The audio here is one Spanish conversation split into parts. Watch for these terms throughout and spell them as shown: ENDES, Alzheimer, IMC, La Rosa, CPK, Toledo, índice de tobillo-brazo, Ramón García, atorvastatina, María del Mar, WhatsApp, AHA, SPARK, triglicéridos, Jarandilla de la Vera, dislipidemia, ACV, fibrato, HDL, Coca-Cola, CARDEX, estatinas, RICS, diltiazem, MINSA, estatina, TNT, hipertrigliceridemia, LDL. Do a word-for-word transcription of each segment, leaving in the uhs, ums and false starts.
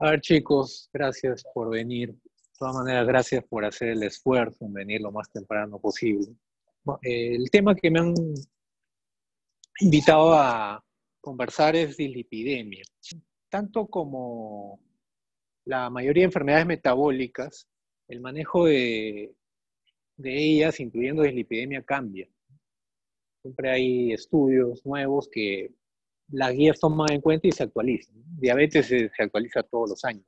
A ver, chicos, gracias por venir. De todas maneras, gracias por hacer el esfuerzo en venir lo más temprano posible. Bueno, eh, el tema que me han invitado a conversar es dislipidemia. Tanto como la mayoría de enfermedades metabólicas, el manejo de, de ellas, incluyendo dislipidemia, cambia. Siempre hay estudios nuevos que las guías toman en cuenta y se actualizan. Diabetes se, se actualiza todos los años.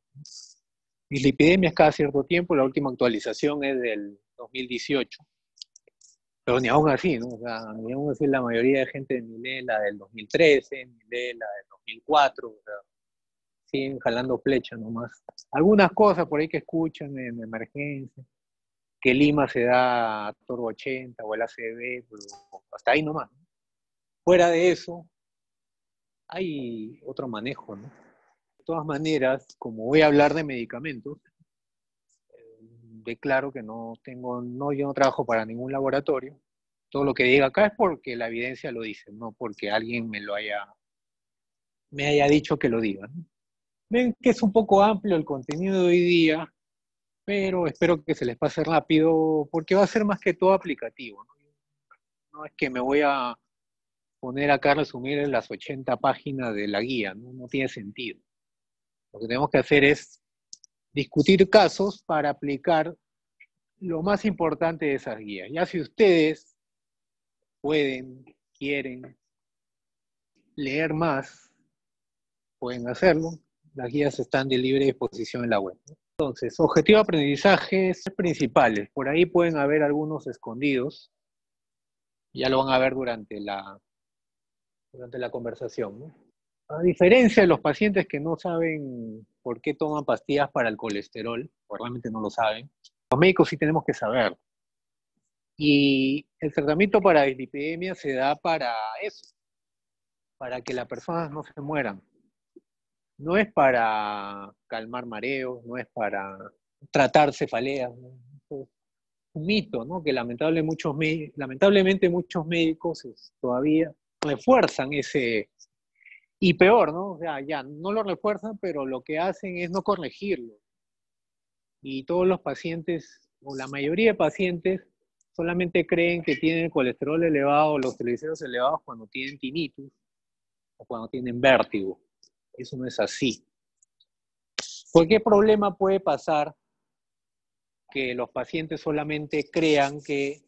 Dislipidemias cada cierto tiempo, la última actualización es del dos mil dieciocho. Pero ni aún así, ¿no? O sea, ni aún así la mayoría de gente ni lee la del dos mil trece, ni lee la del dos mil cuatro, o sea, siguen jalando flecha nomás. Algunas cosas por ahí que escuchan en emergencia, que Lima se da a Toro ochenta o el A C V, pues, hasta ahí nomás, ¿no? Fuera de eso, hay otro manejo, ¿no? De todas maneras, como voy a hablar de medicamentos, declaro que no tengo, no, yo no trabajo para ningún laboratorio. Todo lo que diga acá es porque la evidencia lo dice, no porque alguien me lo haya, me haya dicho que lo diga, ¿no? Ven que es un poco amplio el contenido de hoy día, pero espero que se les pase rápido, porque va a ser más que todo aplicativo, ¿no? No es que me voy a poner acá a resumir las ochenta páginas de la guía, ¿no? No tiene sentido. Lo que tenemos que hacer es discutir casos para aplicar lo más importante de esas guías. Ya si ustedes pueden, quieren leer más, pueden hacerlo. Las guías están de libre disposición en la web. Entonces, objetivo de aprendizajes principales. Por ahí pueden haber algunos escondidos. Ya lo van a ver durante la, durante la conversación, ¿no? A diferencia de los pacientes que no saben por qué toman pastillas para el colesterol, o realmente no lo saben, los médicos sí tenemos que saber. Y el tratamiento para dislipidemia se da para eso, para que las personas no se mueran. No es para calmar mareos, no es para tratar cefaleas, ¿no? Es un mito, ¿no? Que lamentable muchos, lamentablemente muchos médicos todavía refuerzan ese... Y peor, ¿no? O sea, ya, no lo refuerzan, pero lo que hacen es no corregirlo. Y todos los pacientes, o la mayoría de pacientes, solamente creen que tienen el colesterol elevado, los triglicéridos elevados cuando tienen tinnitus, o cuando tienen vértigo. Eso no es así. Cualquier problema puede pasar que los pacientes solamente crean que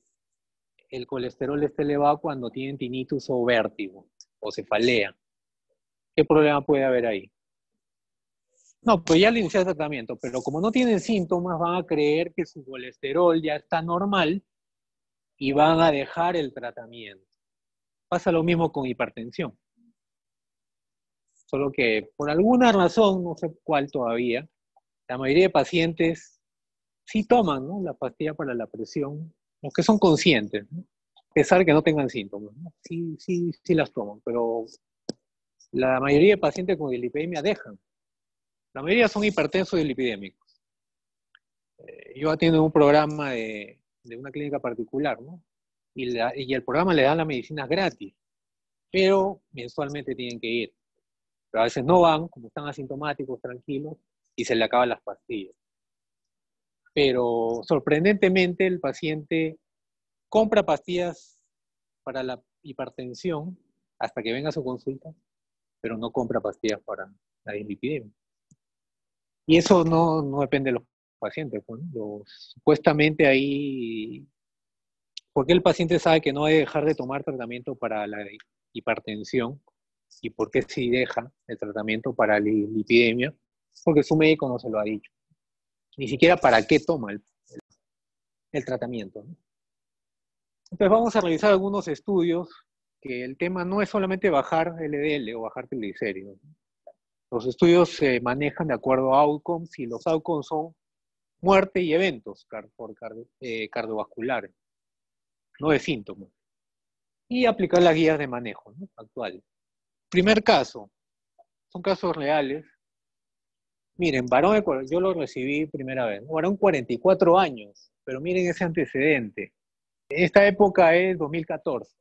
el colesterol está elevado cuando tienen tinnitus o vértigo, o cefalea. ¿Qué problema puede haber ahí? No, pues ya le inicié el tratamiento, pero como no tienen síntomas, van a creer que su colesterol ya está normal y van a dejar el tratamiento. Pasa lo mismo con hipertensión. Solo que por alguna razón, no sé cuál todavía, la mayoría de pacientes sí toman, ¿no?, la pastilla para la presión, los que son conscientes, ¿no?, a pesar que no tengan síntomas, ¿no? Sí, sí, sí las toman, pero... La mayoría de pacientes con dislipidemia dejan. La mayoría son hipertensos y dislipidémicos. Eh, yo atiendo un programa de, de una clínica particular, ¿no? Y, la, y el programa le dan las medicinas gratis, pero mensualmente tienen que ir. Pero a veces no van, como están asintomáticos, tranquilos, y se le acaban las pastillas. Pero sorprendentemente el paciente compra pastillas para la hipertensión hasta que venga a su consulta, pero no compra pastillas para la dislipidemia. Y eso no, no depende de los pacientes, ¿no? Los, supuestamente ahí... ¿Por qué el paciente sabe que no debe dejar de tomar tratamiento para la hipertensión? ¿Y por qué sí deja el tratamiento para la dislipidemia? Porque su médico no se lo ha dicho. Ni siquiera para qué toma el, el, el tratamiento, ¿no? Entonces vamos a revisar algunos estudios que el tema no es solamente bajar L D L o bajar triglicéridos. Los estudios se manejan de acuerdo a outcomes, y los outcomes son muerte y eventos por cardio, eh, cardiovasculares, no de síntomas. Y aplicar las guías de manejo, ¿no?, actuales. Primer caso, son casos reales. Miren, varón de, yo lo recibí primera vez, ¿no? Varón cuarenta y cuatro años, pero miren ese antecedente. Esta época es dos mil catorce.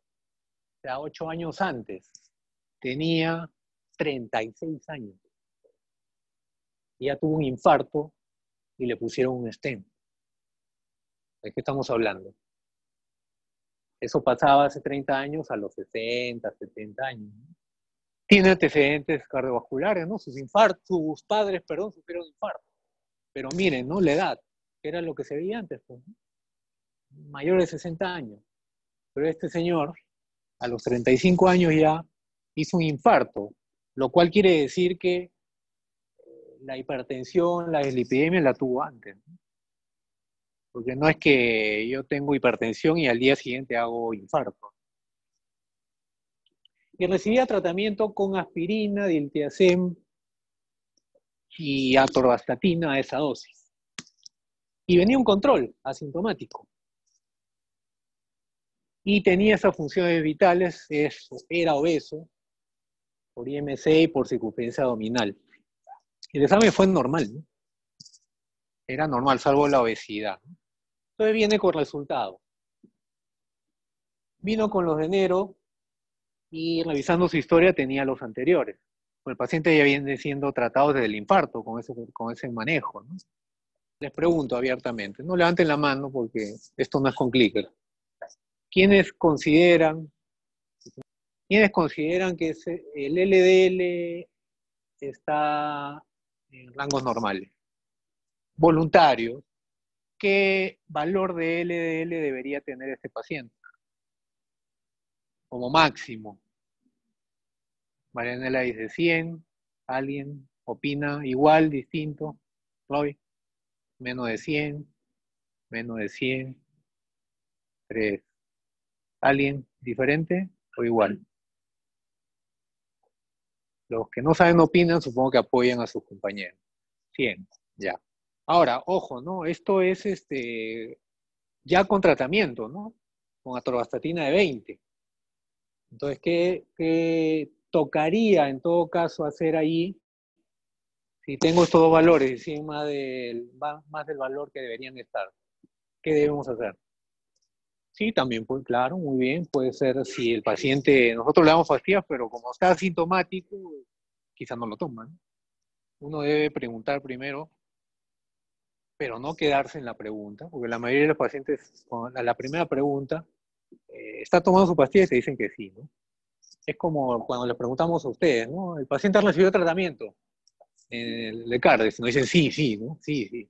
O sea, ocho años antes, tenía treinta y seis años. ella tuvo un infarto y le pusieron un stent. ¿De qué estamos hablando? Eso pasaba hace treinta años a los sesenta, setenta años. Tiene antecedentes cardiovasculares, ¿no? Sus infartos, sus padres, perdón, sufrieron infarto. Pero miren, ¿no? La edad, que era lo que se veía antes, pues, ¿no? Mayor de sesenta años. Pero este señor, a los treinta y cinco años ya, hizo un infarto, lo cual quiere decir que la hipertensión, la dislipidemia la tuvo antes, ¿no? Porque no es que yo tengo hipertensión y al día siguiente hago infarto. Y recibía tratamiento con aspirina, diltiazem y atorvastatina a esa dosis. Y venía un control asintomático. Y tenía esas funciones vitales, es, era obeso, por I M C y por circunferencia abdominal. El examen fue normal, ¿no? Era normal, salvo la obesidad, ¿no? Entonces viene con resultado. Vino con los de enero y revisando su historia tenía los anteriores. Pues el paciente ya viene siendo tratado desde el infarto con ese, con ese manejo, ¿no? Les pregunto abiertamente, no levanten la mano porque esto no es con clicker. ¿Quiénes consideran, ¿quiénes consideran que el L D L está en rangos normales? Voluntarios, ¿qué valor de L D L debería tener este paciente? Como máximo. Marianela dice cien, alguien opina igual, distinto. Roy, menos de cien, menos de cien, tres. ¿Alguien diferente o igual? Los que no saben opinan, supongo que apoyan a sus compañeros. cien, ya. Ahora, ojo, ¿no? Esto es este ya con tratamiento, ¿no? Con atorvastatina de veinte. Entonces, ¿qué, qué tocaría en todo caso hacer ahí? Si tengo estos dos valores encima del, más del valor que deberían estar, ¿qué debemos hacer? Sí, también, pues claro, muy bien. Puede ser si el paciente, nosotros le damos pastillas, pero como está asintomático, quizás no lo toman. Uno debe preguntar primero, pero no quedarse en la pregunta, porque la mayoría de los pacientes, con la primera pregunta, eh, ¿está tomando su pastilla? Y te dicen que sí, ¿no? Es como cuando les preguntamos a ustedes, ¿no? ¿El paciente ha recibido tratamiento en el de CARDEX? Nos dicen sí, sí, ¿no? Sí, sí.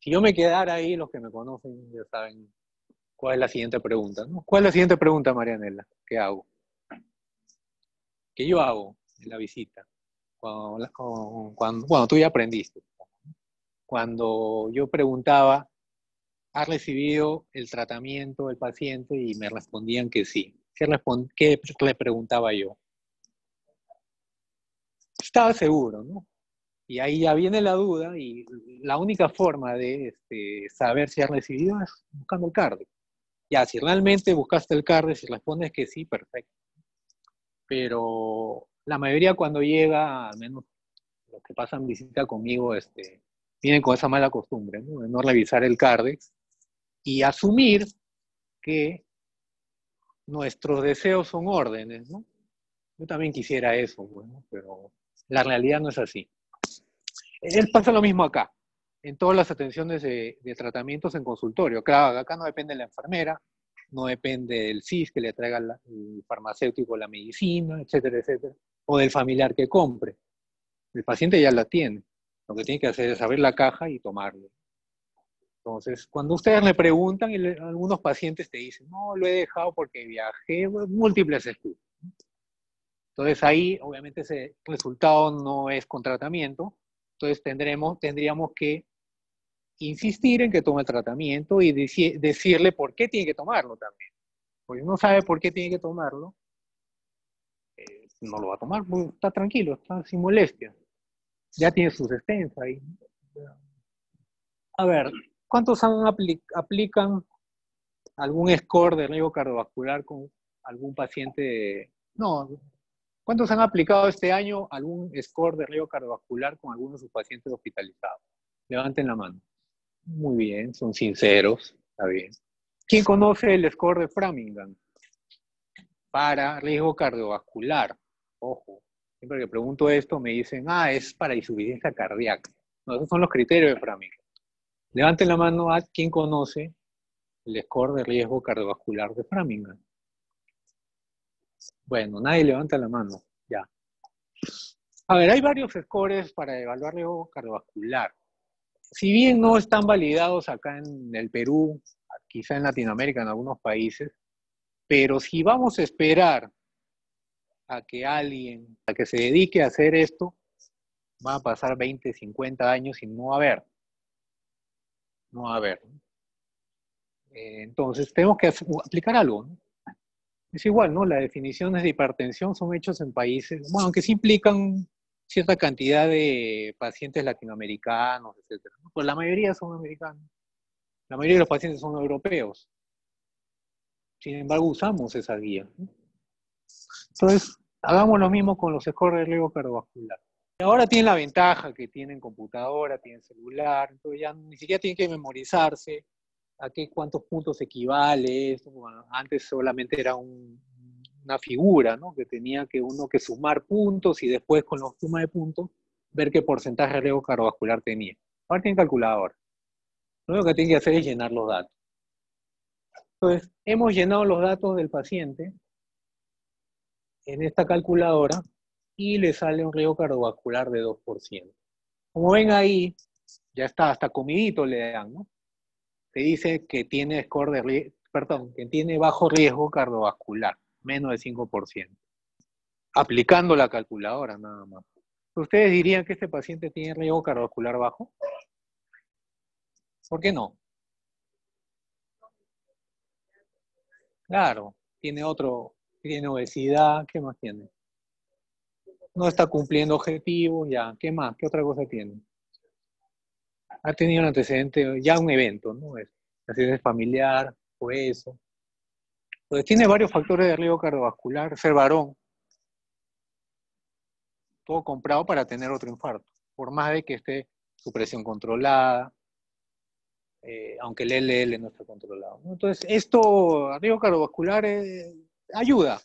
Si yo me quedara ahí, los que me conocen ya saben cuál es la siguiente pregunta, ¿no? ¿Cuál es la siguiente pregunta, Marianela? ¿Qué hago? ¿Qué yo hago en la visita? Cuando, cuando, cuando tú ya aprendiste. Cuando yo preguntaba, ¿ha recibido el tratamiento el paciente? Y me respondían que sí. ¿Qué, respond- qué le preguntaba yo? Estaba seguro, ¿no? Y ahí ya viene la duda, y la única forma de este, saber si ha recibido es buscando el CARDEX. Ya, si realmente buscaste el CARDEX y respondes que sí, perfecto. Pero la mayoría cuando llega, al menos los que pasan visita conmigo, este... vienen con esa mala costumbre, ¿no? De no revisar el CARDEX y asumir que nuestros deseos son órdenes, ¿no? Yo también quisiera eso, bueno, pero la realidad no es así. Él pasa lo mismo acá, en todas las atenciones de, de tratamientos en consultorio. Claro, acá no depende de la enfermera, no depende del C I S que le traiga la, el farmacéutico la medicina, etcétera, etcétera, o del familiar que compre. El paciente ya la tiene. Lo que tiene que hacer es abrir la caja y tomarlo. Entonces, cuando ustedes le preguntan, y le, algunos pacientes te dicen, no, lo he dejado porque viajé, múltiples excusas. Entonces ahí, obviamente, ese resultado no es con tratamiento. Entonces tendremos, tendríamos que insistir en que tome el tratamiento y deci decirle por qué tiene que tomarlo también. Porque uno sabe por qué tiene que tomarlo, eh, no lo va a tomar, está tranquilo, está sin molestias. Ya tiene sus stents ahí. A ver, ¿cuántos han apli aplican algún score de riesgo cardiovascular con algún paciente? De... No, ¿cuántos han aplicado este año algún score de riesgo cardiovascular con alguno de sus pacientes hospitalizados? Levanten la mano. Muy bien, son sinceros, está bien. ¿Quién conoce el score de Framingham? Para riesgo cardiovascular, ojo. Siempre que pregunto esto me dicen, ah, es para insuficiencia cardíaca. No, esos son los criterios de Framingham. Levanten la mano a quien conoce el score de riesgo cardiovascular de Framingham. Bueno, nadie levanta la mano, ya. A ver, hay varios scores para evaluar riesgo cardiovascular. Si bien no están validados acá en el Perú, quizá en Latinoamérica, en algunos países, pero si vamos a esperar a que alguien, a que se dedique a hacer esto, va a pasar veinte, cincuenta años y no va a haber. No va a haber. Entonces, tenemos que aplicar algo, ¿no? Es igual, ¿no? Las definiciones de hipertensión son hechas en países, bueno, aunque sí implican cierta cantidad de pacientes latinoamericanos, etcétera. Pues la mayoría son americanos. La mayoría de los pacientes son europeos. Sin embargo, usamos esa guía. Entonces, hagamos lo mismo con los scores de riesgo cardiovascular. Ahora tienen la ventaja que tienen computadora, tienen celular, entonces ya ni siquiera tienen que memorizarse a qué cuántos puntos equivale esto. Bueno, antes solamente era un, una figura, ¿no? Que tenía que uno que sumar puntos y después con la suma de puntos ver qué porcentaje de riesgo cardiovascular tenía. Ahora tienen calculadora. Lo único que tienen que hacer es llenar los datos. Entonces, hemos llenado los datos del paciente en esta calculadora y le sale un riesgo cardiovascular de dos por ciento. Como ven ahí, ya está, hasta comidito le dan, ¿no? Te dice que tiene score de, perdón, que tiene bajo riesgo cardiovascular, menos de cinco por ciento. Aplicando la calculadora nada más. ¿Ustedes dirían que este paciente tiene riesgo cardiovascular bajo? ¿Por qué no? Claro, tiene otro, tiene obesidad, ¿qué más tiene? No está cumpliendo objetivos, ya, ¿qué más? ¿Qué otra cosa tiene? Ha tenido un antecedente, ya un evento, ¿no? Antecedente familiar, o eso. Entonces tiene varios factores de riesgo cardiovascular, ser varón. Todo comprado para tener otro infarto, por más de que esté su presión controlada, eh, aunque el L D L no esté controlado. Entonces esto, riesgo cardiovascular, eh, ayuda,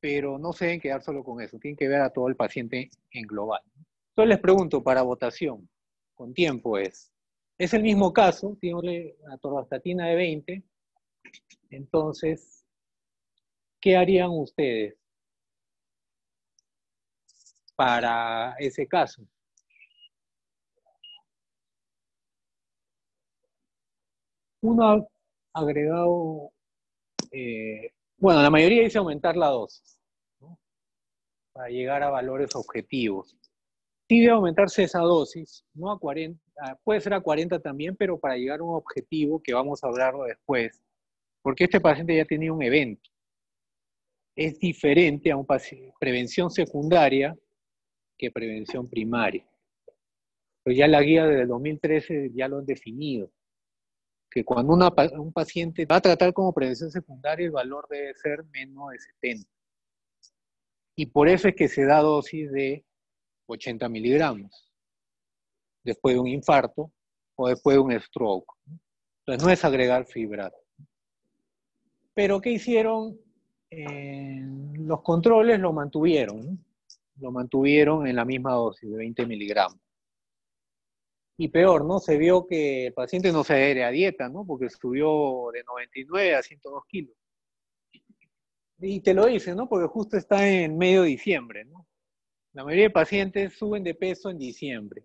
pero no se deben quedar solo con eso, tienen que ver a todo el paciente en global. Entonces les pregunto para votación. Con tiempo es. Es el mismo caso, tiene una atorvastatina de veinte. Entonces, ¿qué harían ustedes para ese caso? Uno ha agregado, eh, bueno, la mayoría dice aumentar la dosis, ¿no? Para llegar a valores objetivos. Sí debe aumentarse esa dosis, no a cuarenta, puede ser a cuarenta también, pero para llegar a un objetivo que vamos a hablarlo después, porque este paciente ya tenía un evento. Es diferente a un paciente, prevención secundaria que prevención primaria. Pero ya la guía desde el dos mil trece ya lo han definido, que cuando una, un paciente va a tratar como prevención secundaria, el valor debe ser menos de setenta. Y por eso es que se da dosis de ochenta miligramos, después de un infarto o después de un stroke. Entonces no es agregar fibrato. Pero ¿qué hicieron? Eh, los controles lo mantuvieron, ¿no? Lo mantuvieron en la misma dosis de veinte miligramos. Y peor, ¿no? Se vio que el paciente no se adhiere a dieta, ¿no? Porque subió de noventa y nueve a ciento dos kilos. Y te lo dicen, ¿no? Porque justo está en medio de diciembre, ¿no? La mayoría de pacientes suben de peso en diciembre.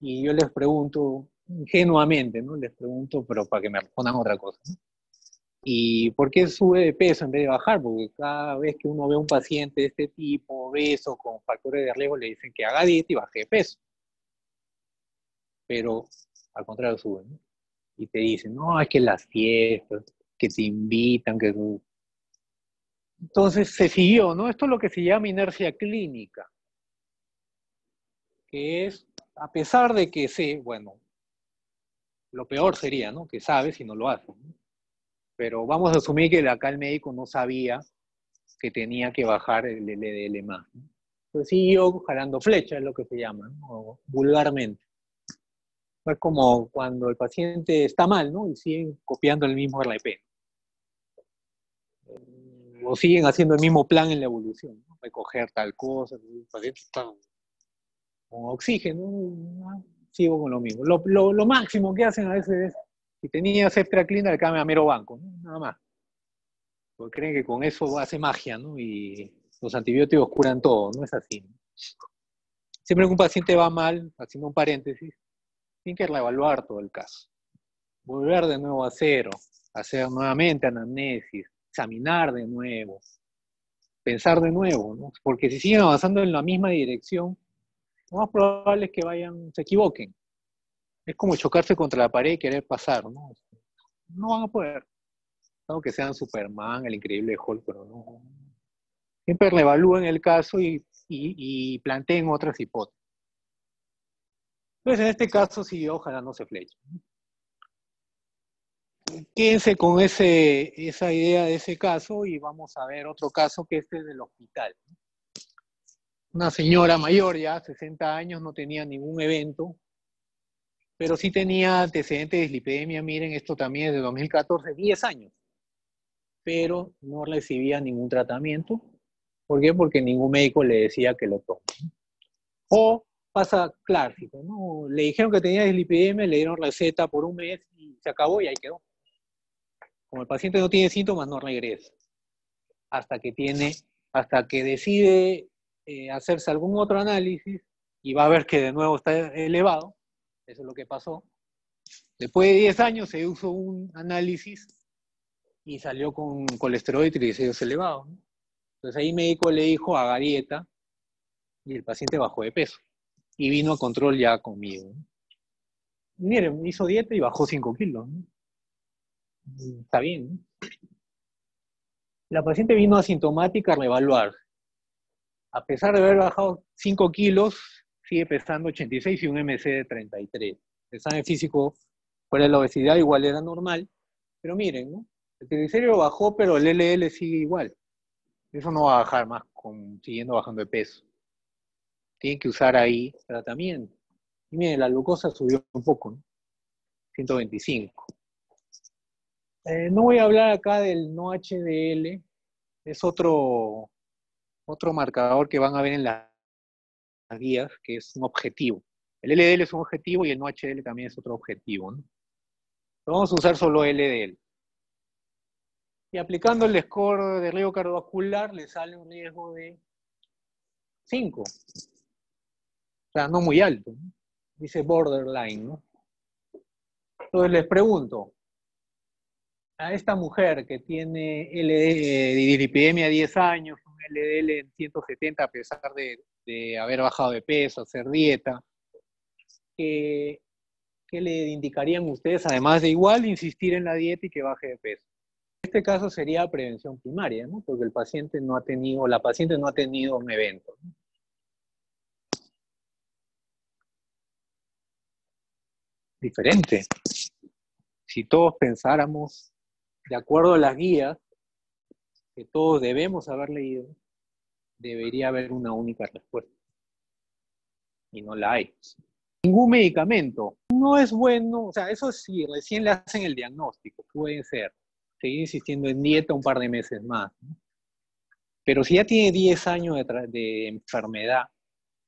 Y yo les pregunto, ingenuamente, ¿no? Les pregunto, pero para que me respondan otra cosa, ¿no? ¿Y por qué sube de peso en vez de bajar? Porque cada vez que uno ve a un paciente de este tipo, obeso, con factores de riesgo, le dicen que haga dieta y baje de peso. Pero, al contrario, suben, ¿no? Y te dicen, no, es que las fiestas, que te invitan, que... Entonces se siguió, ¿no? Esto es lo que se llama inercia clínica, que es, a pesar de que sé, bueno, lo peor sería, ¿no? Que sabes y no lo haces, ¿no? Pero vamos a asumir que acá el médico no sabía que tenía que bajar el L D L más, ¿no? Entonces siguió jalando flecha, es lo que se llama, ¿no? Vulgarmente. No es como cuando el paciente está mal, ¿no? Y siguen copiando el mismo R P. o siguen haciendo el mismo plan en la evolución, ¿no? Recoger tal cosa, el paciente está con oxígeno, ¿no? Sigo con lo mismo. Lo, lo, lo máximo que hacen a veces es, si tenía ceftraclina, le cambia a mero banco, ¿no? Nada más. Porque creen que con eso hace magia, ¿no? Y los antibióticos curan todo, no es así, ¿no? Siempre que un paciente va mal, haciendo un paréntesis, tienen que reevaluar todo el caso. Volver de nuevo a cero, hacer nuevamente anamnesis, examinar de nuevo, pensar de nuevo, ¿no? Porque si siguen avanzando en la misma dirección, lo más probable es que vayan, se equivoquen. Es como chocarse contra la pared y querer pasar, ¿no? No van a poder. Aunque sean Superman, el increíble Hulk, pero no. Siempre reevalúen el caso y, y, y planteen otras hipótesis. Entonces, en este caso, sí, ojalá no se fleche, ¿no? Quédense con ese, esa idea de ese caso y vamos a ver otro caso que este es del hospital. Una señora mayor ya, sesenta años, no tenía ningún evento, pero sí tenía antecedentes de dislipidemia, miren, esto también es de dos mil catorce, diez años, pero no recibía ningún tratamiento. ¿Por qué? Porque ningún médico le decía que lo tome. O pasa clásico, ¿no? Le dijeron que tenía dislipidemia, le dieron receta por un mes y se acabó y ahí quedó. Como el paciente no tiene síntomas, no regresa. Hasta que tiene, hasta que decide eh, hacerse algún otro análisis y va a ver que de nuevo está elevado. Eso es lo que pasó. Después de diez años se hizo un análisis y salió con colesterol y triglicéridos elevados, ¿no? Entonces ahí el médico le dijo, haga dieta, y el paciente bajó de peso. Y vino a control ya conmigo, ¿no? Miren, hizo dieta y bajó cinco kilos, ¿no? Está bien, ¿no? La paciente vino asintomática a reevaluar. A pesar de haber bajado cinco kilos, sigue pesando ochenta y seis y un M C de treinta y tres. El examen físico fuera de la obesidad igual era normal, pero miren, ¿no? El triglicérido bajó, pero el L D L sigue igual. Eso no va a bajar más con, siguiendo bajando de peso. Tienen que usar ahí tratamiento. Y miren, la glucosa subió un poco, ¿no? ciento veinticinco. Eh, no voy a hablar acá del no H D L, es otro, otro marcador que van a ver en las guías, que es un objetivo. El L D L es un objetivo y el no H D L también es otro objetivo, ¿no? Pero vamos a usar solo L D L. Y aplicando el score de riesgo cardiovascular, le sale un riesgo de cinco. O sea, no muy alto, ¿no? Dice borderline, ¿no? Entonces les pregunto, a esta mujer que tiene dislipidemia diez años, un L D L en ciento setenta a pesar de, de haber bajado de peso, hacer dieta, ¿qué, qué le indicarían ustedes, además de igual insistir en la dieta y que baje de peso? En este caso sería prevención primaria, ¿no? Porque el paciente no ha tenido, la paciente no ha tenido un evento, ¿no? Diferente. Si todos pensáramos de acuerdo a las guías, que todos debemos haber leído, debería haber una única respuesta. Y no la hay. Ningún medicamento. No es bueno, o sea, eso sí, recién le hacen el diagnóstico. Pueden ser. Seguir insistiendo en dieta un par de meses más, ¿no? Pero si ya tiene diez años de, de enfermedad,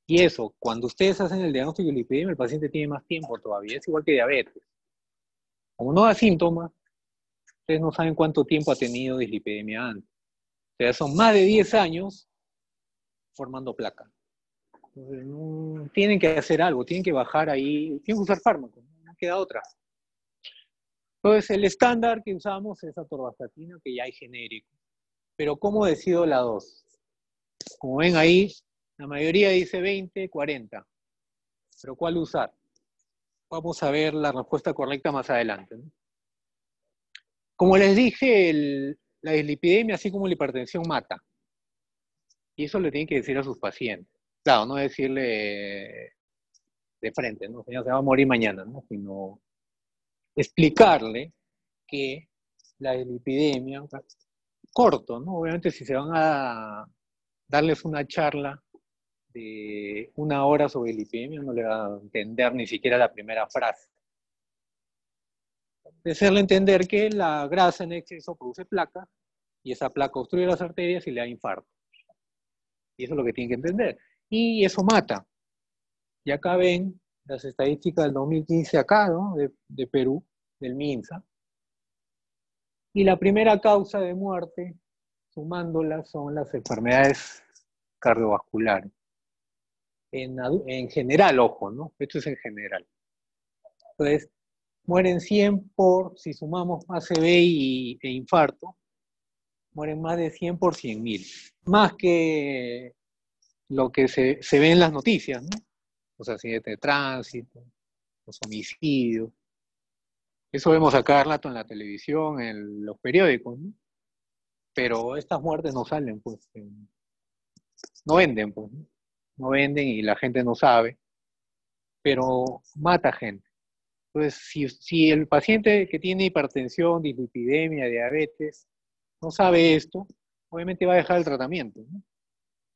y eso, cuando ustedes hacen el diagnóstico de dislipidemia, el paciente tiene más tiempo todavía. Es igual que diabetes. Como no da síntomas, ustedes no saben cuánto tiempo ha tenido dislipidemia antes. O sea, son más de diez años formando placa. Entonces, no, tienen que hacer algo, tienen que bajar ahí, tienen que usar fármacos, no queda otra. Entonces, el estándar que usamos es atorvastatina, que ya hay genérico. Pero, ¿cómo decido la dosis? Como ven ahí, la mayoría dice veinte, cuarenta. Pero, ¿cuál usar? Vamos a ver la respuesta correcta más adelante, ¿no? Como les dije, el, la dislipidemia, así como la hipertensión, mata. Y eso le tienen que decir a sus pacientes. Claro, no decirle de frente, ¿no? Señor, se va a morir mañana, ¿no? Sino explicarle que la dislipidemia, corto, ¿no? Obviamente si se van a darles una charla de una hora sobre dislipidemia, no le va a entender ni siquiera la primera frase. De hacerle entender que la grasa en exceso produce placa y esa placa obstruye las arterias y le da infarto. Y eso es lo que tienen que entender. Y eso mata. Y acá ven las estadísticas del dos mil quince acá, ¿no? De, de Perú, del MINSA. Y la primera causa de muerte, sumándolas, son las enfermedades cardiovasculares. En, en general, ojo, ¿no? Esto es en general. Entonces, mueren cien por, si sumamos A C V y, e infarto, mueren más de cien por cien mil. Más que lo que se, se ve en las noticias, ¿no? Los accidentes de tránsito, los homicidios. Eso vemos acá cada rato en la televisión, en los periódicos, ¿no? Pero estas muertes no salen, pues. No venden, pues. ¿No? No venden y la gente no sabe, pero mata gente. Entonces, si, si el paciente que tiene hipertensión, dislipidemia, diabetes, no sabe esto, obviamente va a dejar el tratamiento, ¿no?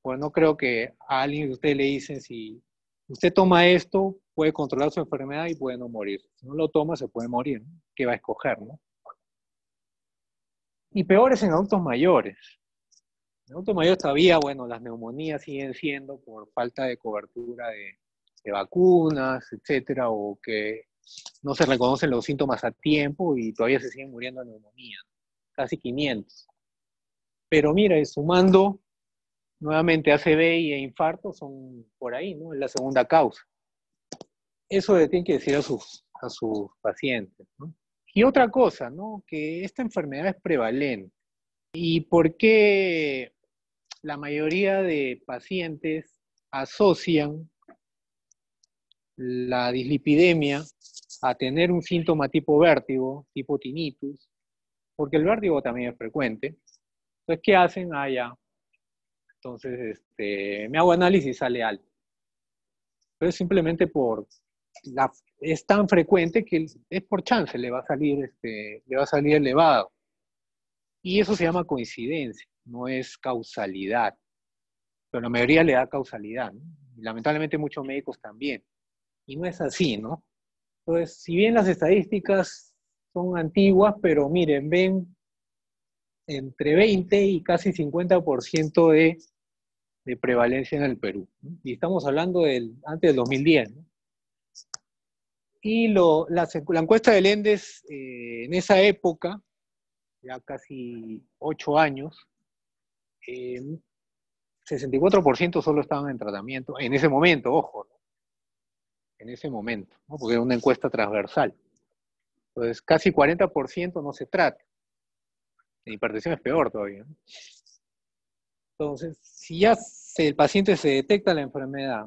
Pues no creo que a alguien de ustedes le dicen, si usted toma esto, puede controlar su enfermedad y puede no morir. Si no lo toma, se puede morir, ¿no? ¿Qué va a escoger, no? Y peores en adultos mayores. En adultos mayores todavía, bueno, las neumonías siguen siendo por falta de cobertura de, de vacunas, etcétera, o que no se reconocen los síntomas a tiempo y todavía se siguen muriendo de neumonía. Casi quinientos. Pero mira, sumando nuevamente A C V e infarto son por ahí, ¿no? Es la segunda causa. Eso le tienen que decir a sus, a sus pacientes, ¿no? Y otra cosa, ¿no? Que esta enfermedad es prevalente. ¿Y por qué la mayoría de pacientes asocian la dislipidemia a tener un síntoma tipo vértigo, tipo tinnitus? Porque el vértigo también es frecuente. Entonces, ¿qué hacen? Ah, ya. Entonces, este, me hago análisis y sale alto. Pero es simplemente por... La, es tan frecuente que es por chance, le va a salir, este, le va a salir elevado. Y eso se llama coincidencia, no es causalidad. Pero la mayoría le da causalidad, ¿no? Y lamentablemente muchos médicos también. Y no es así, ¿no? Entonces, si bien las estadísticas son antiguas, pero miren, ven entre veinte y casi cincuenta por ciento de, de prevalencia en el Perú, ¿no? Y estamos hablando del, antes del dos mil diez, ¿no? Y lo, la, la encuesta del ENDES eh, en esa época, ya casi ocho años, eh, sesenta y cuatro por ciento solo estaban en tratamiento, en ese momento, ojo, ¿no? En ese momento, ¿no? Porque era una encuesta transversal. Entonces, casi cuarenta por ciento no se trata. La hipertensión es peor todavía, ¿no? Entonces, si ya se, el paciente se detecta la enfermedad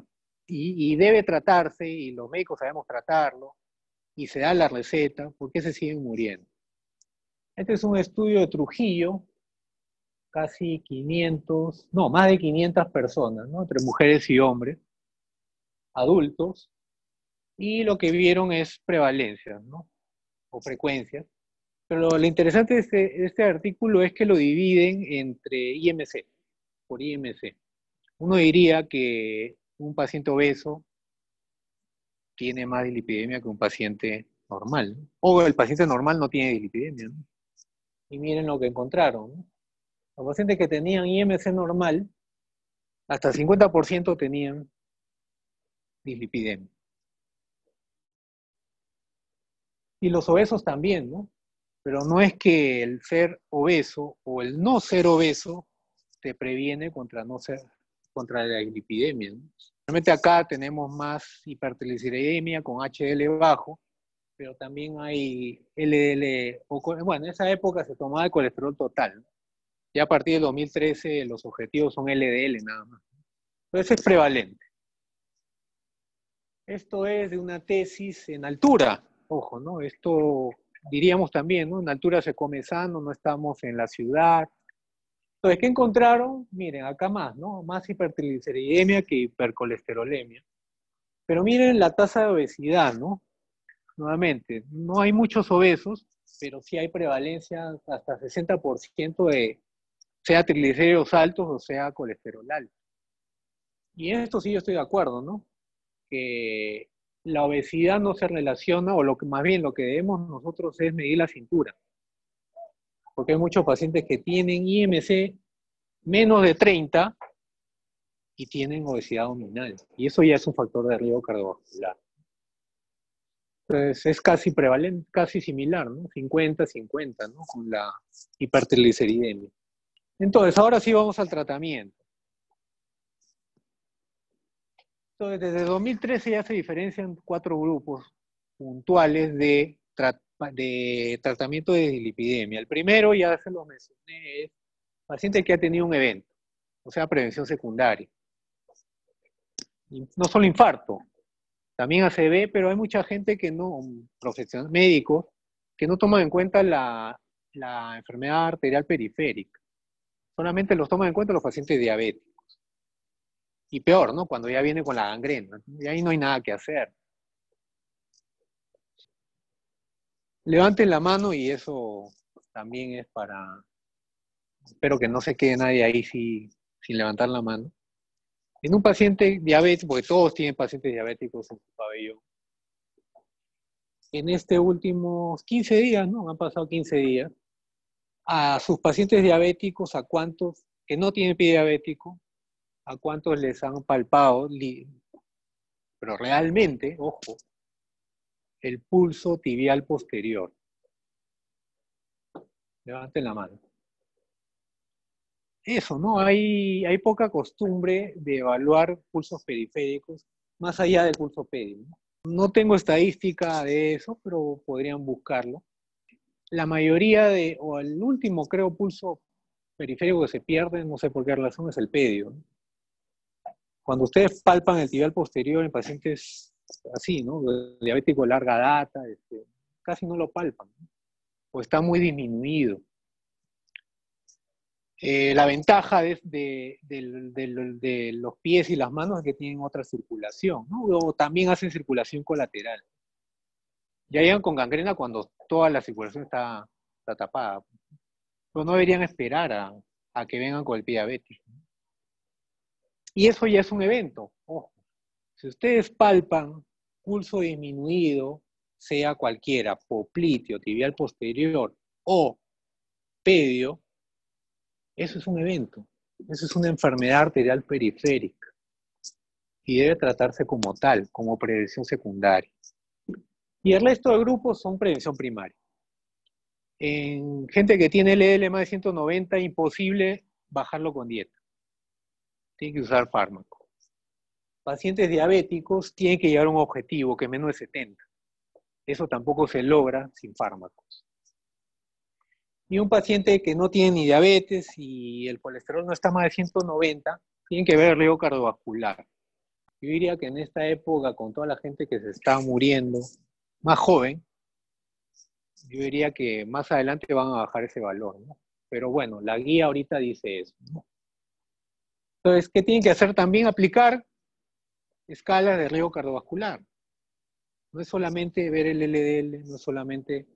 y, y debe tratarse, y los médicos sabemos tratarlo, y se da la receta, ¿por qué se siguen muriendo? Este es un estudio de Trujillo, casi quinientos, no, más de quinientas personas, ¿no? Entre mujeres y hombres, adultos, y lo que vieron es prevalencias, ¿no? O frecuencias. Pero lo, lo interesante de este, de este artículo es que lo dividen entre I M C, por I M C. Uno diría que un paciente obeso tiene más dislipidemia que un paciente normal, ¿no? O el paciente normal no tiene dislipidemia, ¿no? Y miren lo que encontraron, ¿no? Los pacientes que tenían I M C normal, hasta cincuenta por ciento tenían dislipidemia. Y los obesos también, ¿no? Pero no es que el ser obeso o el no ser obeso te previene contra, no ser, contra la dislipidemia, ¿no? Realmente acá tenemos más hipertrigliceridemia con H D L bajo, pero también hay L D L, bueno, en esa época se tomaba el colesterol total, ¿no? Ya a partir del dos mil trece los objetivos son L D L nada más. Entonces es prevalente. Esto es de una tesis en altura, ojo, ¿no? Esto diríamos también, ¿no? En altura se come sano, no estamos en la ciudad. Entonces, ¿qué encontraron? Miren, acá más, ¿no? Más hipertrigliceridemia que hipercolesterolemia. Pero miren la tasa de obesidad, ¿no? Nuevamente, no hay muchos obesos, pero sí hay prevalencia hasta sesenta por ciento de, sea triglicéridos altos o sea colesterol alto. Y en esto sí yo estoy de acuerdo, ¿no? Que la obesidad no se relaciona, o lo que, más bien lo que debemos nosotros es medir la cintura. porque hay muchos pacientes que tienen I M C menos de treinta y tienen obesidad abdominal. Y eso ya es un factor de riesgo cardiovascular. Entonces es casi prevalente, casi similar, ¿no? cincuenta cincuenta, ¿no? Con la hipertrigliceridemia. Entonces, ahora sí vamos al tratamiento. Entonces, desde dos mil trece ya se diferencian cuatro grupos puntuales de, tra de tratamiento de dislipidemia. El primero, ya se los mencioné, es paciente que ha tenido un evento, o sea, prevención secundaria. No solo infarto, también A C V, pero hay mucha gente que no, profesionales médicos, que no toman en cuenta la, la enfermedad arterial periférica. Solamente los toman en cuenta los pacientes diabéticos. Y peor, ¿no? Cuando ya viene con la gangrena. Y ahí no hay nada que hacer. Levanten la mano y eso también es para... Espero que no se quede nadie ahí sin, sin levantar la mano. En un paciente diabético, porque todos tienen pacientes diabéticos en su pabellón, en estos últimos quince días, ¿no? Han pasado quince días, a sus pacientes diabéticos, a cuántos que no tienen pie diabético, a cuántos les han palpado, pero realmente, ojo, el pulso tibial posterior. Levanten la mano. Eso, ¿no? Hay, hay poca costumbre de evaluar pulsos periféricos más allá del pulso pédico. No tengo estadística de eso, pero podrían buscarlo. La mayoría de, o el último, creo, pulso periférico que se pierde, no sé por qué razón, es el pedio. Cuando ustedes palpan el tibial posterior en pacientes así, ¿no? Diabético de larga data, este, casi no lo palpan, ¿no? O está muy disminuido. Eh, la ventaja de, de, de, de, de los pies y las manos es que tienen otra circulación, ¿no? O también hacen circulación colateral. Ya llegan con gangrena cuando toda la circulación está, está tapada. Pero no deberían esperar a, a que vengan con el pie diabético. Y eso ya es un evento. Ojo. Si ustedes palpan pulso disminuido, sea cualquiera, popliteo, tibial posterior o pedio, eso es un evento, eso es una enfermedad arterial periférica y debe tratarse como tal, como prevención secundaria. Y el resto de grupos son prevención primaria. En gente que tiene L D L más de ciento noventa, imposible bajarlo con dieta. Tienen que usar fármaco. Pacientes diabéticos tienen que llegar a un objetivo que es menos de setenta. Eso tampoco se logra sin fármacos. Y un paciente que no tiene ni diabetes y el colesterol no está más de ciento noventa, tiene que ver el riesgo cardiovascular. Yo diría que en esta época, con toda la gente que se está muriendo, más joven, yo diría que más adelante van a bajar ese valor, ¿no? Pero bueno, la guía ahorita dice eso, ¿no? Entonces, ¿qué tienen que hacer también? Aplicar escalas de riesgo cardiovascular. No es solamente ver el L D L, no es solamente...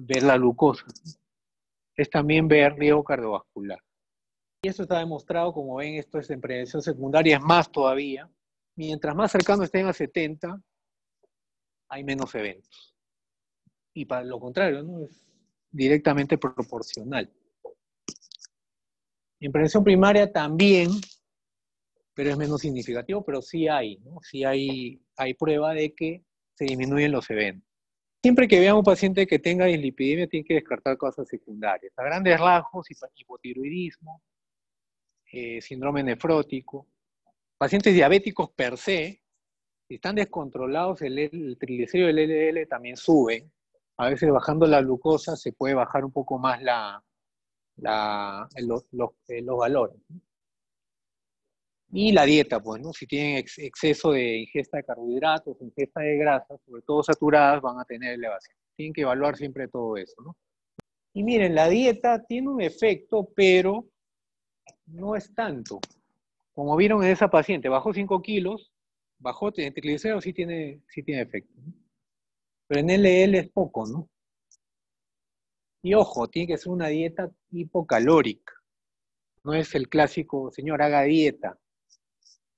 ver la glucosa, es también ver riesgo cardiovascular. Y esto está demostrado, como ven, esto es en prevención secundaria, es más todavía. Mientras más cercano estén a setenta, hay menos eventos. Y para lo contrario, ¿no? Es directamente proporcional. En prevención primaria también, pero es menos significativo, pero sí hay, ¿no? Sí hay, hay prueba de que se disminuyen los eventos. Siempre que veamos un paciente que tenga dislipidemia, tiene que descartar cosas secundarias. A grandes rasgos, hipotiroidismo, eh, síndrome nefrótico. Pacientes diabéticos per se, si están descontrolados, el, el triglicérido del L D L también sube. A veces bajando la glucosa se puede bajar un poco más la, la, los, los, los valores. Y la dieta, pues, ¿no? Si tienen ex exceso de ingesta de carbohidratos, ingesta de grasas, sobre todo saturadas, van a tener elevación. Tienen que evaluar siempre todo eso, ¿no? Y miren, la dieta tiene un efecto, pero no es tanto. Como vieron en esa paciente, bajó cinco kilos, bajó en triglicéridos, sí tiene, sí tiene efecto, ¿no? Pero en L D L es poco, ¿no? Y ojo, tiene que ser una dieta hipocalórica. No es el clásico, señor, haga dieta.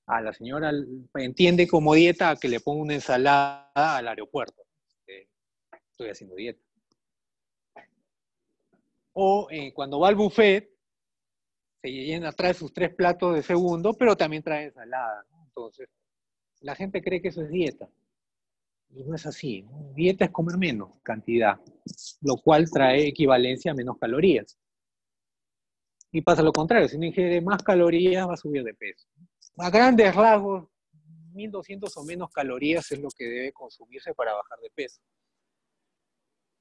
A la señora entiende como dieta a que le ponga una ensalada al aeropuerto. Eh, estoy haciendo dieta. O eh, cuando va al buffet, se llena, trae sus tres platos de segundo, pero también trae ensalada, ¿no? Entonces, la gente cree que eso es dieta. Y no es así. Dieta es comer menos cantidad, lo cual trae equivalencia a menos calorías. Y pasa lo contrario, si no ingiere más calorías va a subir de peso. A grandes rasgos, mil doscientas o menos calorías es lo que debe consumirse para bajar de peso.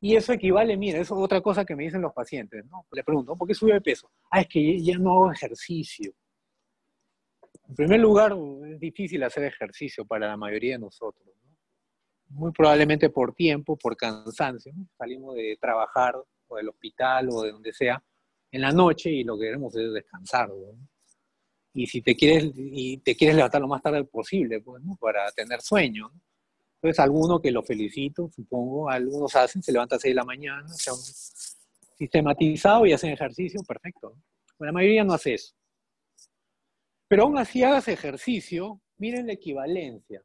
Y eso equivale, mira, eso es otra cosa que me dicen los pacientes, ¿no? Le pregunto, ¿por qué sube de peso? Ah, es que ya no hago ejercicio. En primer lugar, es difícil hacer ejercicio para la mayoría de nosotros, ¿no? Muy probablemente por tiempo, por cansancio, ¿no? Salimos de trabajar, o del hospital, o de donde sea, en la noche, y lo que queremos es descansar, ¿no? Y si te quieres, y te quieres levantar lo más tarde posible, pues, ¿no? Para tener sueño, ¿no? Entonces, algunos que los felicito, supongo, algunos hacen, se levantan a seis de la mañana, se han sistematizado y hacen ejercicio, perfecto, ¿no? Bueno, la mayoría no hace eso. Pero aún así hagas ejercicio, miren la equivalencia,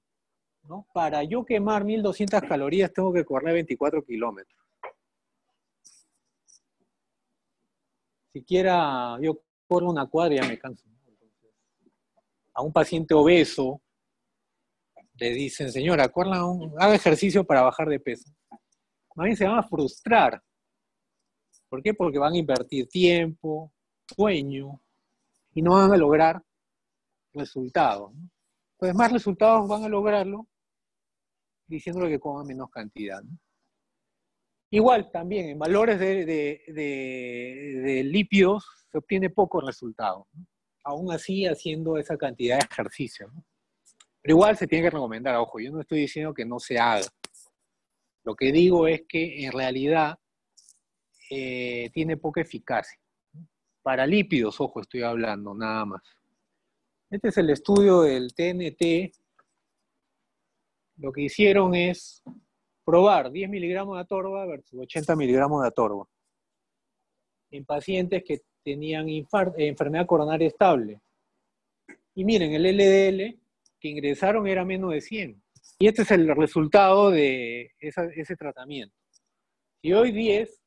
¿no? Para yo quemar mil doscientas calorías tengo que correr veinticuatro kilómetros. Siquiera yo corro una cuadra y ya me canso. Entonces, a un paciente obeso, le dicen, señora, un, haga ejercicio para bajar de peso. Más bien se van a frustrar. ¿Por qué? Porque van a invertir tiempo, sueño, y no van a lograr resultados, ¿no? Entonces, más resultados van a lograrlo diciéndole que coman menos cantidad, ¿no? Igual, también, en valores de, de, de, de lípidos se obtiene pocos resultados, ¿no? Aún así, haciendo esa cantidad de ejercicio, ¿no? Pero igual se tiene que recomendar, ojo, yo no estoy diciendo que no se haga. Lo que digo es que en realidad eh, tiene poca eficacia. Para lípidos, ojo, estoy hablando, nada más. Este es el estudio del T N T. Lo que hicieron es probar diez miligramos de atorva versus ochenta miligramos de atorva en pacientes que tenían enfermedad coronaria estable. Y miren, el L D L que ingresaron era menos de cien. Y este es el resultado de esa, ese tratamiento. Si hoy diez,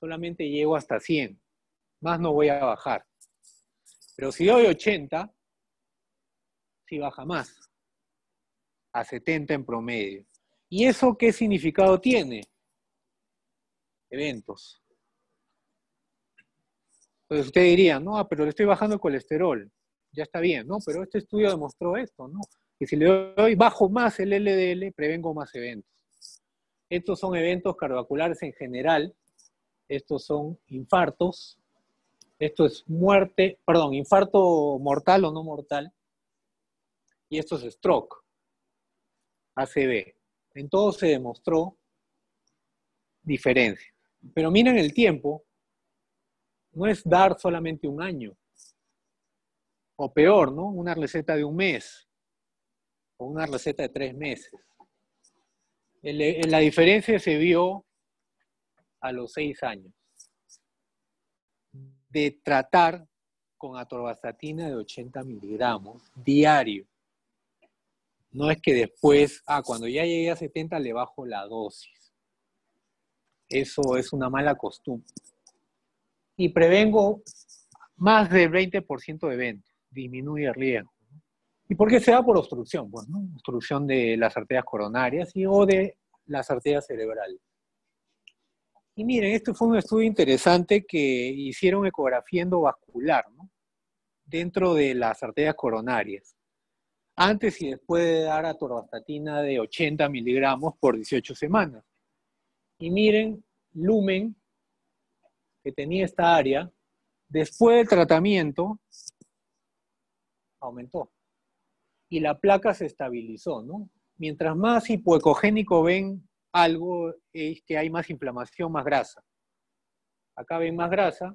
solamente llego hasta cien. Más no voy a bajar. Pero si doy ochenta, sí baja más. A setenta en promedio. ¿Y eso qué significado tiene? Eventos. Entonces usted diría, no, ah, pero le estoy bajando el colesterol. Ya está bien, ¿no? Pero este estudio demostró esto, ¿no? Que si le doy, bajo más el L D L, prevengo más eventos. Estos son eventos cardiovasculares en general. Estos son infartos. Esto es muerte, perdón, infarto mortal o no mortal. Y esto es stroke. A C V. En todo se demostró diferencia. Pero miren el tiempo. No es dar solamente un año. O peor, ¿no? Una receta de un mes. O una receta de tres meses. La diferencia se vio a los seis años. De tratar con atorvastatina de ochenta miligramos diario. No es que después, ah, cuando ya llegué a setenta le bajo la dosis. Eso es una mala costumbre. Y prevengo más del veinte por ciento de eventos. Disminuye el riesgo. ¿Y por qué se da? Por obstrucción, pues, ¿no? Obstrucción de las arterias coronarias y o de las arterias cerebrales. Y miren, este fue un estudio interesante que hicieron ecografía endovascular, ¿no? Dentro de las arterias coronarias. Antes y después de dar atorvastatina de ochenta miligramos por dieciocho semanas. Y miren, lumen que tenía esta área, después del tratamiento, aumentó. Y la placa se estabilizó, ¿no? Mientras más hipoecogénico ven algo, es que hay más inflamación, más grasa. Acá ven más grasa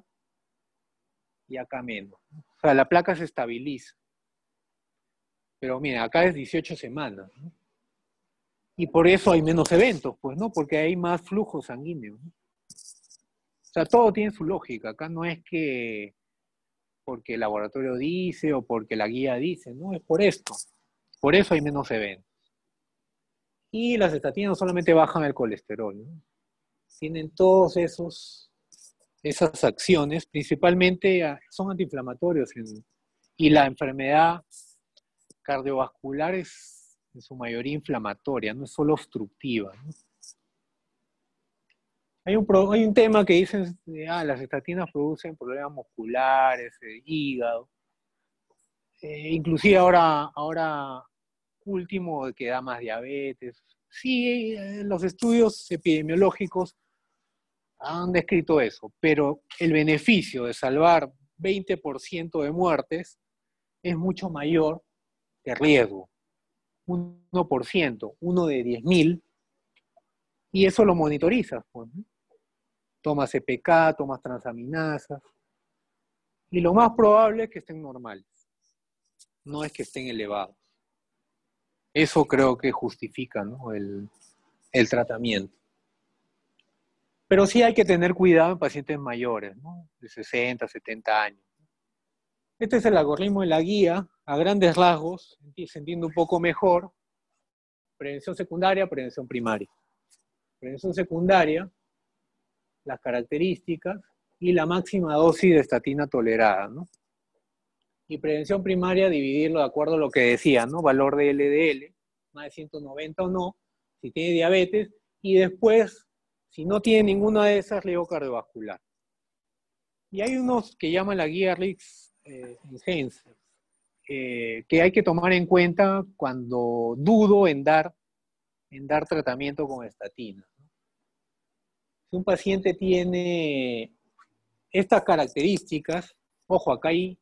y acá menos. O sea, la placa se estabiliza. Pero miren, acá es dieciocho semanas, ¿no? Y por eso hay menos eventos, pues, ¿no? Porque hay más flujo sanguíneo, ¿no? O sea, todo tiene su lógica. Acá no es que porque el laboratorio dice o porque la guía dice, no, es por esto. Por eso hay menos eventos. Y las estatinas no solamente bajan el colesterol, ¿no? Tienen todos esos esas acciones principalmente son antiinflamatorios en, y la enfermedad cardiovascular es en su mayoría inflamatoria, no es solo obstructiva, ¿no? Hay un, pro, hay un tema que dicen, ah, las estatinas producen problemas musculares, eh, hígado. Eh, inclusive ahora, ahora último que da más diabetes. Sí, eh, los estudios epidemiológicos han descrito eso, pero el beneficio de salvar veinte por ciento de muertes es mucho mayor que el riesgo. Un uno por ciento, uno de diez mil, y eso lo monitorizas, pues, ¿no? Tomas C P K, tomas transaminasas, y lo más probable es que estén normales, no es que estén elevados. Eso creo que justifica, ¿no?, el, el tratamiento. Pero sí hay que tener cuidado en pacientes mayores, ¿no?, de sesenta, setenta años. Este es el algoritmo de la guía, a grandes rasgos, se entiende un poco mejor. Prevención secundaria, prevención primaria. Prevención secundaria, las características y la máxima dosis de estatina tolerada, ¿no? Y prevención primaria, dividirlo de acuerdo a lo que decía, ¿no? Valor de L D L, más de ciento noventa o no, si tiene diabetes, y después, si no tiene ninguna de esas, riesgo cardiovascular. Y hay unos que llaman la guía R I C S eh, Enhancers, eh, que hay que tomar en cuenta cuando dudo en dar, en dar tratamiento con estatina, ¿no? Si un paciente tiene estas características, ojo, acá hay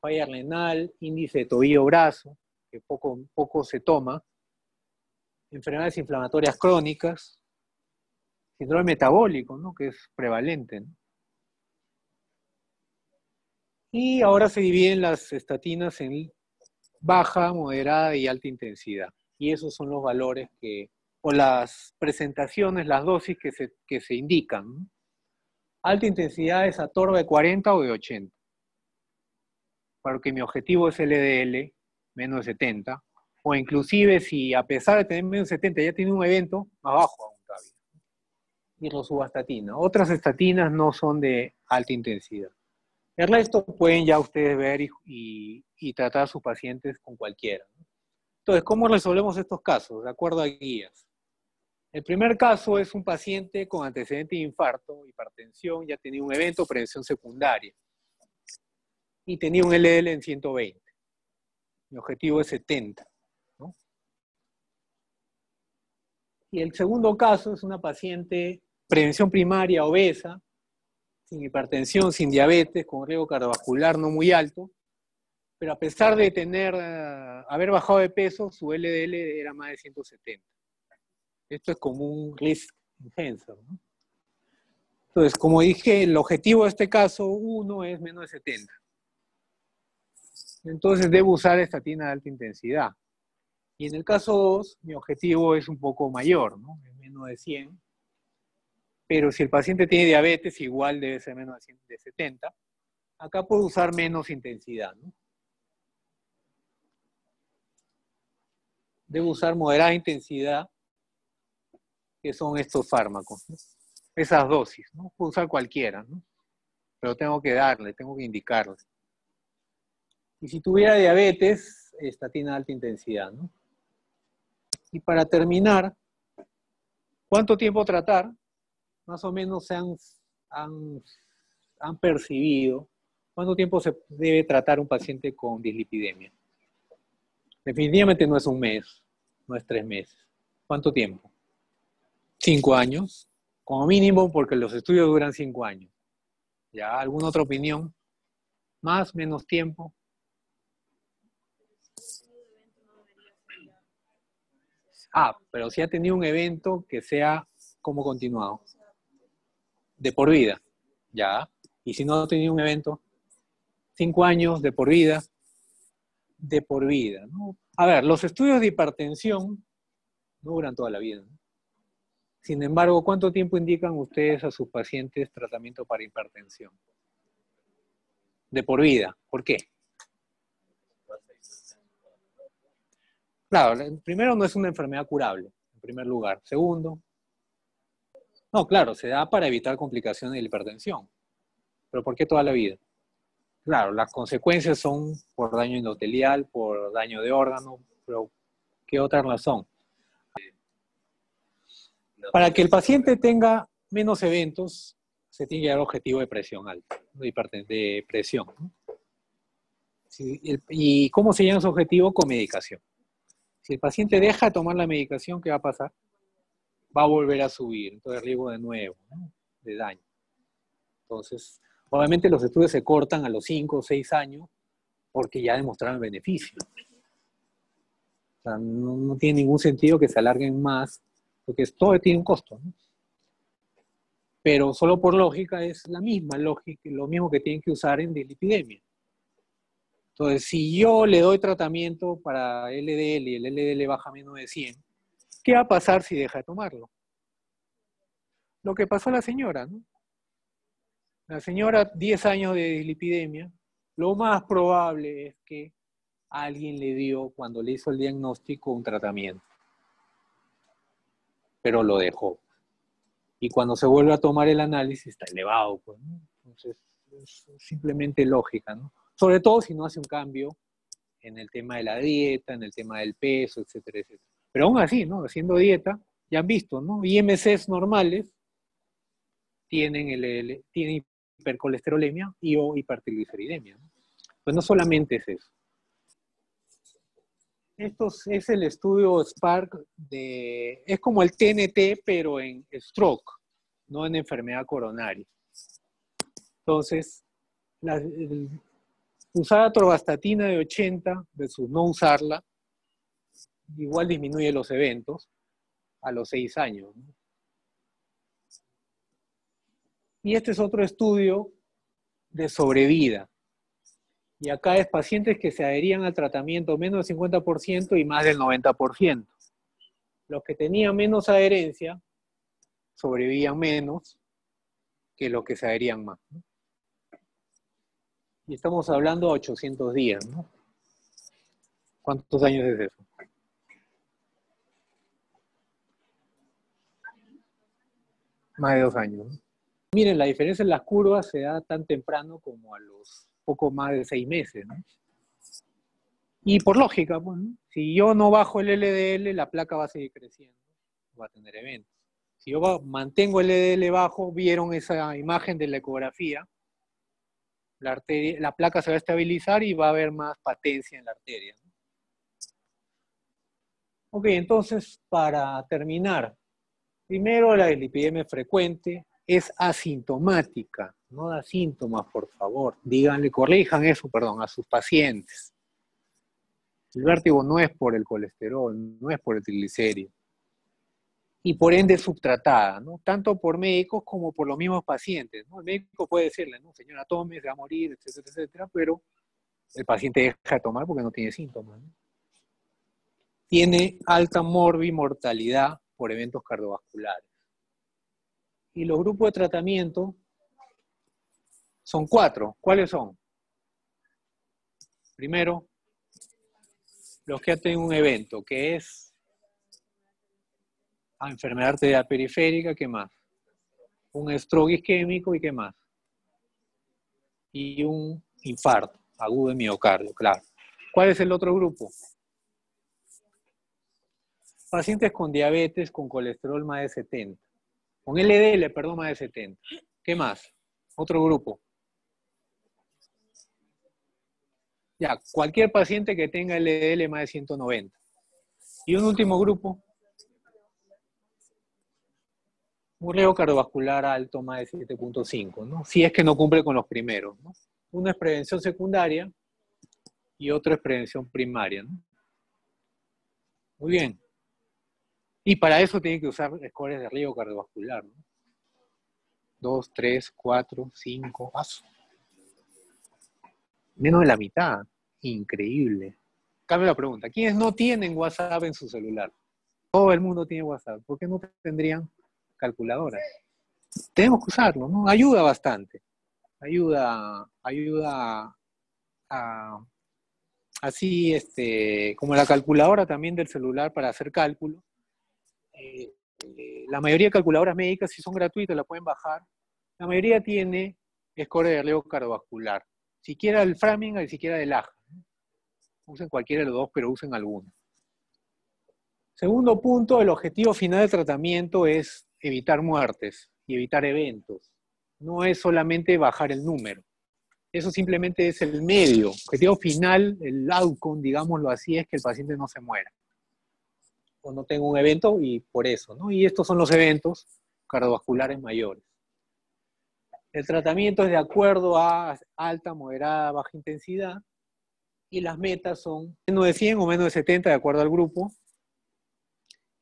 falla renal, índice de tobillo-brazo, que poco, poco se toma, enfermedades inflamatorias crónicas, síndrome metabólico, ¿no?, que es prevalente, ¿no? Y ahora se dividen las estatinas en baja, moderada y alta intensidad. Y esos son los valores que, o las presentaciones, las dosis que se, que se indican, ¿no? Alta intensidad es atorva de cuarenta o de ochenta. Porque mi objetivo es L D L, menos de setenta, o inclusive si a pesar de tener menos de setenta ya tiene un evento, más bajo aún todavía. Irrosubastatina. Otras estatinas no son de alta intensidad. El resto pueden ya ustedes ver y, y, y tratar a sus pacientes con cualquiera, ¿no? Entonces, ¿cómo resolvemos estos casos? De acuerdo a guías. El primer caso es un paciente con antecedente de infarto, hipertensión, ya tenía un evento, prevención secundaria, y tenía un L D L en ciento veinte. Mi objetivo es setenta, ¿no? Y el segundo caso es una paciente, prevención primaria, obesa, sin hipertensión, sin diabetes, con riesgo cardiovascular no muy alto, pero a pesar de tener, haber bajado de peso, su L D L era más de ciento setenta. Esto es como un risk enhancer, ¿no? Entonces, como dije, el objetivo de este caso, uno, es menos de setenta. Entonces debo usar estatina de alta intensidad. Y en el caso dos, mi objetivo es un poco mayor, ¿no?, es menos de cien. Pero si el paciente tiene diabetes, igual debe ser menos de, cien, de setenta. Acá puedo usar menos intensidad, ¿no? Debo usar moderada intensidad, que son estos fármacos, ¿no?, esas dosis, ¿no? Puedo usar cualquiera, ¿no?, pero tengo que darle, tengo que indicarle. Y si tuviera diabetes, estatina de alta intensidad, ¿no? Y para terminar, ¿cuánto tiempo tratar? Más o menos se han, han, han percibido. ¿Cuánto tiempo se debe tratar un paciente con dislipidemia? Definitivamente no es un mes, no es tres meses. ¿Cuánto tiempo? Cinco años, como mínimo, porque los estudios duran cinco años. ¿Ya? ¿Alguna otra opinión? ¿Más, menos tiempo? Ah, pero si ha tenido un evento que sea como continuado. De por vida. Ya. Y si no ha tenido un evento, cinco años de por vida. De por vida, ¿no? A ver, los estudios de hipertensión no duran toda la vida, ¿no? Sin embargo, ¿cuánto tiempo indican ustedes a sus pacientes tratamiento para hipertensión? De por vida. ¿Por qué? Claro, primero no es una enfermedad curable, en primer lugar. Segundo, No, claro, se da para evitar complicaciones de la hipertensión. ¿Pero por qué toda la vida? Claro, las consecuencias son por daño endotelial, por daño de órgano, pero ¿qué otra razón? Para que el paciente tenga menos eventos, se tiene que dar objetivo de presión alta, de presión. ¿Y cómo se llama su objetivo? Con medicación. Si el paciente deja de tomar la medicación, ¿qué va a pasar? Va a volver a subir, entonces riesgo de nuevo, ¿no? De daño. Entonces, obviamente los estudios se cortan a los cinco o seis años porque ya demostraron beneficio. O sea, no, no tiene ningún sentido que se alarguen más, porque todo tiene un costo, ¿no? Pero solo por lógica es la misma lógica, lo mismo que tienen que usar en dislipidemia. Entonces, si yo le doy tratamiento para L D L y el L D L baja menos de cien, ¿qué va a pasar si deja de tomarlo? Lo que pasó a la señora, ¿no? La señora, diez años de dislipidemia, lo más probable es que alguien le dio, cuando le hizo el diagnóstico, un tratamiento. Pero lo dejó. Y cuando se vuelve a tomar el análisis, está elevado, pues, ¿no? Entonces, es simplemente lógica, ¿no? Sobre todo si no hace un cambio en el tema de la dieta, en el tema del peso, etcétera, etcétera. Pero aún así, ¿no? Haciendo dieta, ya han visto, ¿no? I M Cs normales tienen, L L, tienen hipercolesterolemia y o hipertrigliceridemia, ¿no? Pues no solamente es eso. Esto es el estudio SPARK, de, es como el T N T, pero en stroke, no en enfermedad coronaria. Entonces, la, el, usar atorvastatina de ochenta versus no usarla, igual disminuye los eventos a los seis años, ¿no? Y este es otro estudio de sobrevida. Y acá es pacientes que se adherían al tratamiento menos del cincuenta por ciento y más del noventa por ciento. Los que tenían menos adherencia sobrevivían menos que los que se adherían más, ¿no? Y estamos hablando de ochocientos días, ¿no? ¿Cuántos años es eso? Más de dos años, ¿no? Miren, la diferencia en las curvas se da tan temprano como a los poco más de seis meses, ¿no? Y por lógica, pues, ¿no? Si yo no bajo el L D L, la placa va a seguir creciendo, va a tener eventos. Si yo mantengo el L D L bajo, vieron esa imagen de la ecografía, la, arteria, la placa se va a estabilizar y va a haber más patencia en la arteria, ¿no? Ok, entonces, para terminar, primero la dislipidemia frecuente es asintomática, no da síntomas, por favor. Díganle, corrijan eso, perdón, a sus pacientes. El vértigo no es por el colesterol, no es por el triglicérido. Y por ende subtratada, ¿no? Tanto por médicos como por los mismos pacientes, ¿no? El médico puede decirle, ¿no? Señora, tome, se va a morir, etcétera, etcétera, pero el paciente deja de tomar porque no tiene síntomas, ¿no? Tiene alta morbimortalidad por eventos cardiovasculares. Y los grupos de tratamiento son cuatro. ¿Cuáles son? Primero, los que han tenido un evento, que es enfermedad arterial periférica, ¿qué más? Un stroke isquémico, ¿y qué más? Y un infarto agudo de miocardio, claro. ¿Cuál es el otro grupo? Pacientes con diabetes, con colesterol más de setenta. Con L D L, perdón, más de setenta. ¿Qué más? Otro grupo. Ya, cualquier paciente que tenga L D L más de ciento noventa. Y un último grupo. Un riesgo cardiovascular alto más de siete punto cinco, ¿no? Si es que no cumple con los primeros, ¿no? Uno es prevención secundaria y otro es prevención primaria, ¿no? Muy bien. Y para eso tienen que usar scores de riesgo cardiovascular, ¿no? dos, tres, cuatro, cinco, paso. Menos de la mitad. Increíble. Cambio la pregunta. ¿Quiénes no tienen WhatsApp en su celular? Todo el mundo tiene WhatsApp. ¿Por qué no tendrían calculadoras? Tenemos que usarlo, ¿no? Ayuda bastante. Ayuda, ayuda a... Así, este, como la calculadora también del celular para hacer cálculos. eh, la mayoría de calculadoras médicas, si son gratuitas, la pueden bajar. La mayoría tiene score de relevo cardiovascular. Siquiera el Framingham, siquiera el A H A. Usen cualquiera de los dos, pero usen alguno. Segundo punto, el objetivo final del tratamiento es evitar muertes y evitar eventos. No es solamente bajar el número. Eso simplemente es el medio. El objetivo final, el outcome, digámoslo así, es que el paciente no se muera. O no tenga un evento y por eso, ¿no? Y estos son los eventos cardiovasculares mayores. El tratamiento es de acuerdo a alta, moderada, baja intensidad. Y las metas son menos de cien o menos de setenta, de acuerdo al grupo.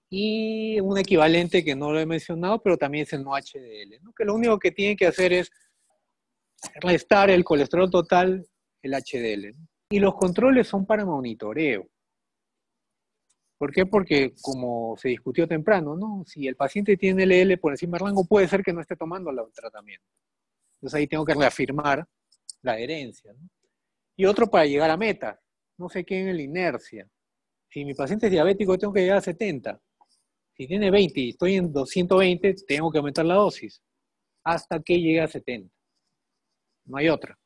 Y un equivalente que no lo he mencionado, pero también es el no H D L, ¿no? Que lo único que tienen que hacer es restar el colesterol total, el H D L, ¿no? Y los controles son para monitoreo. ¿Por qué? Porque, como se discutió temprano, ¿no? Si el paciente tiene L D L por encima del rango, puede ser que no esté tomando el tratamiento. Entonces ahí tengo que reafirmar la adherencia, ¿no? Y otro para llegar a meta. No se queden en la inercia. Si mi paciente es diabético, tengo que llegar a setenta. Si tiene veinte y estoy en doscientos veinte, tengo que aumentar la dosis hasta que llegue a setenta. No hay otra.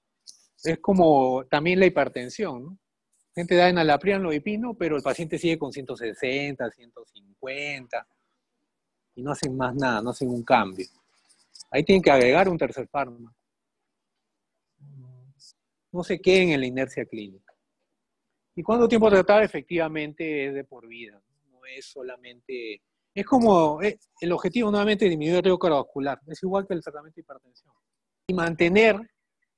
Es como también la hipertensión, ¿no? Gente da enalapriano, lodipino, pero el paciente sigue con ciento sesenta, ciento cincuenta y no hacen más nada, no hacen un cambio. Ahí tienen que agregar un tercer fármaco. No se queden en la inercia clínica. ¿Y cuánto tiempo tratar? Efectivamente es de por vida. No es solamente... Es como es, el objetivo nuevamente es disminuir el riesgo cardiovascular. Es igual que el tratamiento de hipertensión. Y mantener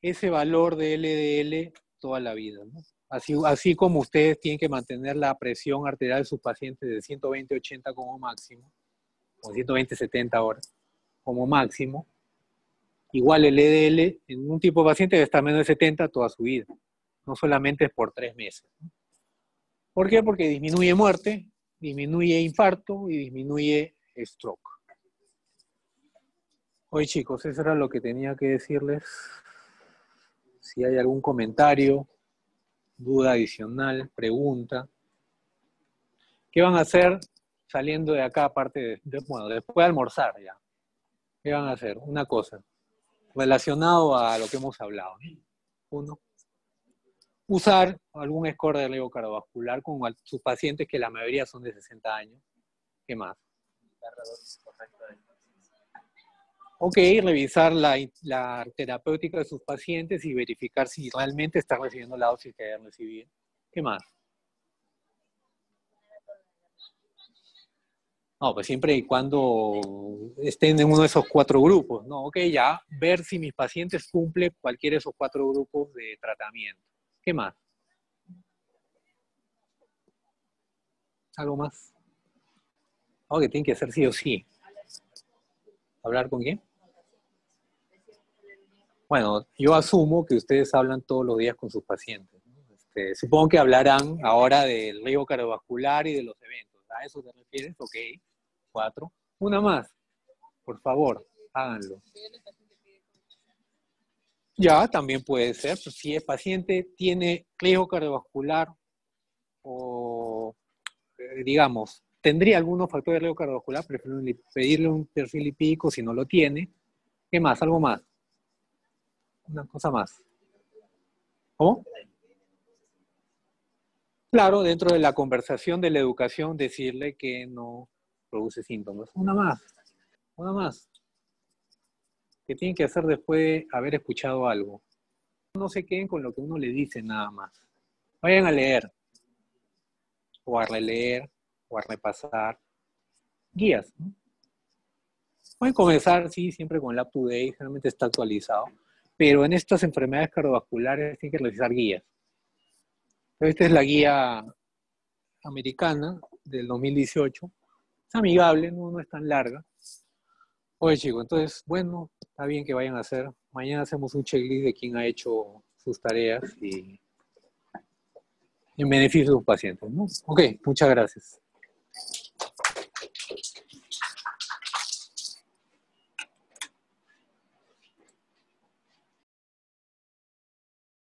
ese valor de L D L toda la vida, ¿no? Así, así como ustedes tienen que mantener la presión arterial de sus pacientes de ciento veinte ochenta como máximo, o ciento veinte setenta ahora como máximo, igual el L D L en un tipo de paciente debe estar menos de setenta toda su vida. No solamente es por tres meses. ¿Por qué? Porque disminuye muerte, disminuye infarto y disminuye stroke. Oye chicos, eso era lo que tenía que decirles. Si hay algún comentario, duda adicional, pregunta. ¿Qué van a hacer saliendo de acá, aparte de, de, bueno, después de almorzar ya? ¿Qué van a hacer? Una cosa, relacionado a lo que hemos hablado. Uno, usar algún score de riesgo cardiovascular con sus pacientes, que la mayoría son de sesenta años. ¿Qué más? Ok, revisar la, la terapéutica de sus pacientes y verificar si realmente están recibiendo la dosis que deben recibir. ¿Qué más? No, pues siempre y cuando estén en uno de esos cuatro grupos, ¿no? Ok, ya, ver si mis pacientes cumplen cualquiera de esos cuatro grupos de tratamiento. ¿Qué más? ¿Algo más? Algo que tienen que hacer sí o sí. ¿Hablar con quién? Bueno, yo asumo que ustedes hablan todos los días con sus pacientes, ¿no? Este, supongo que hablarán ahora del riesgo cardiovascular y de los eventos. ¿A eso te refieres? Ok. Cuatro. Una más. Por favor, háganlo. Ya, también puede ser, pues si el paciente tiene riesgo cardiovascular o, digamos, tendría algunos factores de riesgo cardiovascular, prefiero pedirle un perfil lipídico si no lo tiene. ¿Qué más? ¿Algo más? Una cosa más. ¿Cómo? Claro, dentro de la conversación de la educación, decirle que no produce síntomas. Una más. Una más. Que tienen que hacer después de haber escuchado algo. No se queden con lo que uno le dice nada más. Vayan a leer, o a releer, o a repasar. Guías, ¿no? Pueden comenzar, sí, siempre con el up to date, generalmente está actualizado, pero en estas enfermedades cardiovasculares tienen que revisar guías. Esta es la guía americana del dos mil dieciocho. Es amigable, no, no es tan larga. Oye chicos, entonces, bueno, está bien que vayan a hacer. Mañana hacemos un checklist de quién ha hecho sus tareas y en beneficio de sus pacientes, ¿no? Ok, muchas gracias.